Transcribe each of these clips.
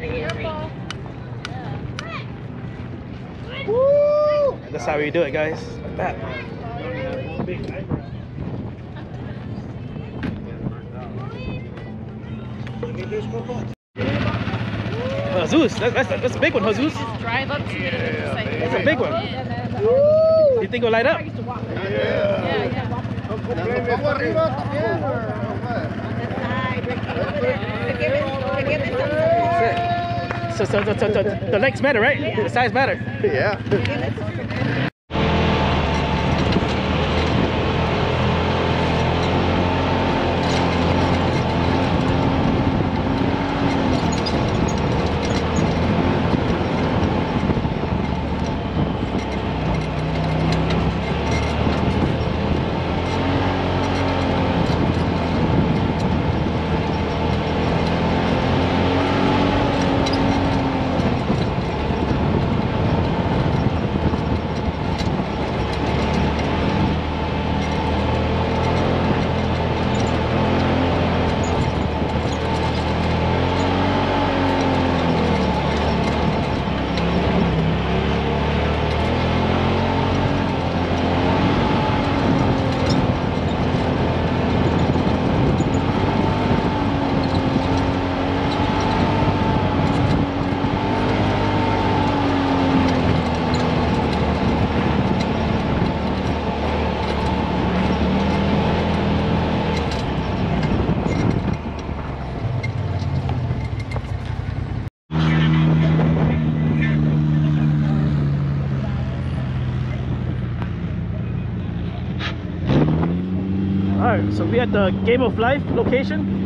Careful. Woo! That's how we do it, guys. Like that. Jesus, that's a big one, Jesus. Drive up to it and that's a big one. Woo! You think it'll light up? Yeah. So the legs matter, right? Yeah. The size matter. Yeah. Alright, so we're at the Game of Life location.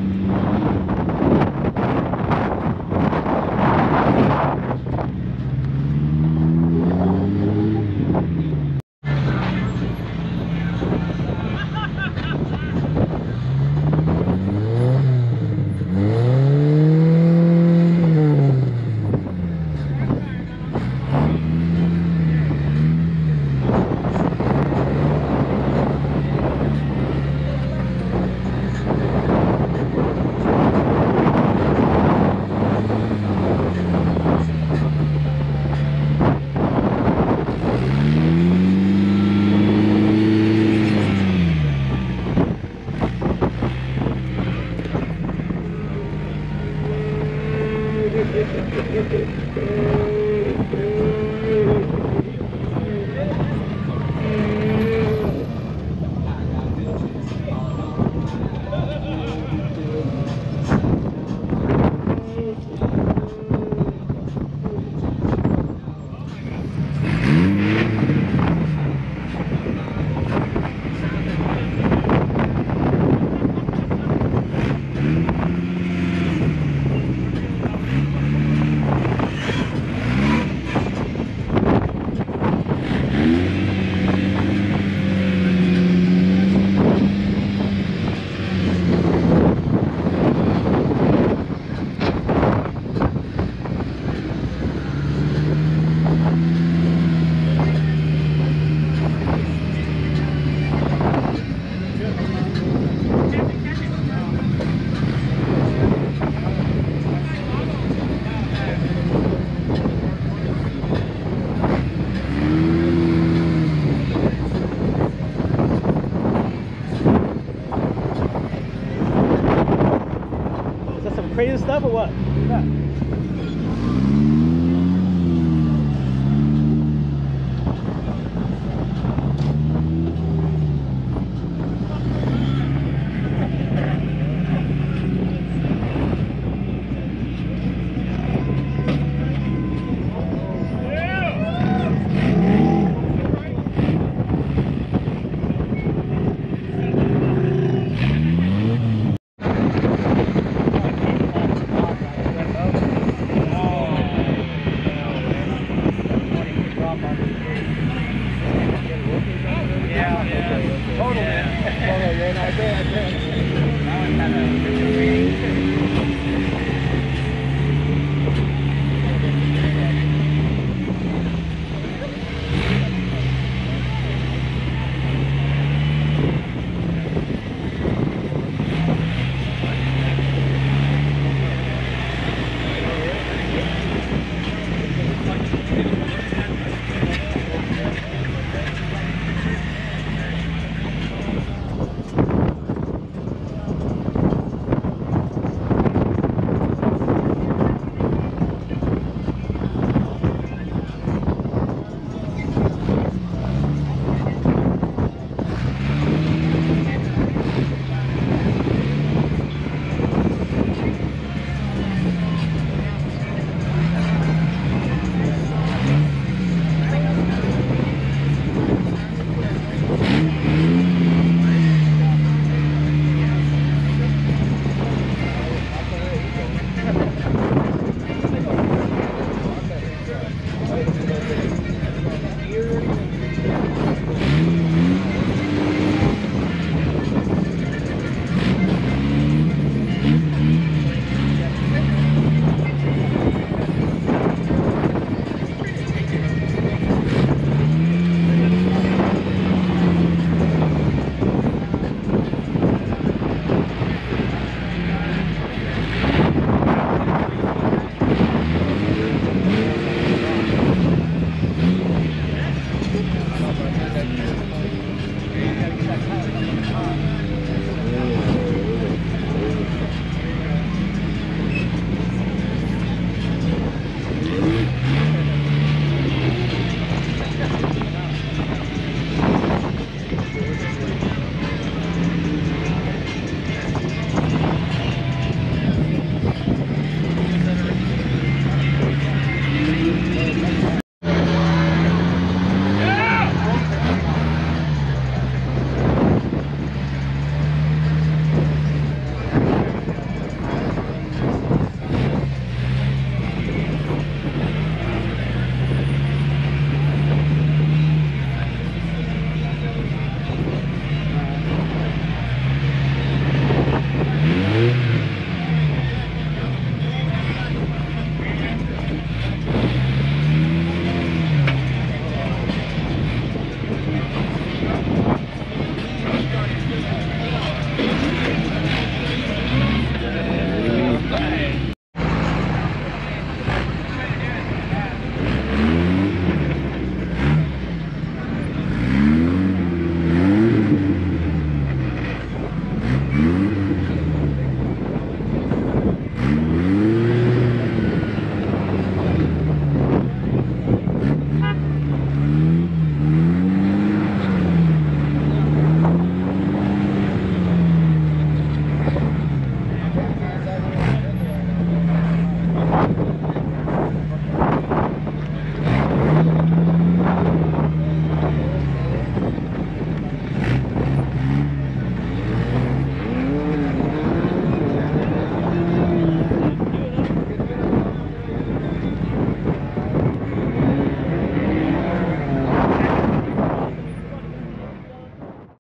Crazy stuff or what?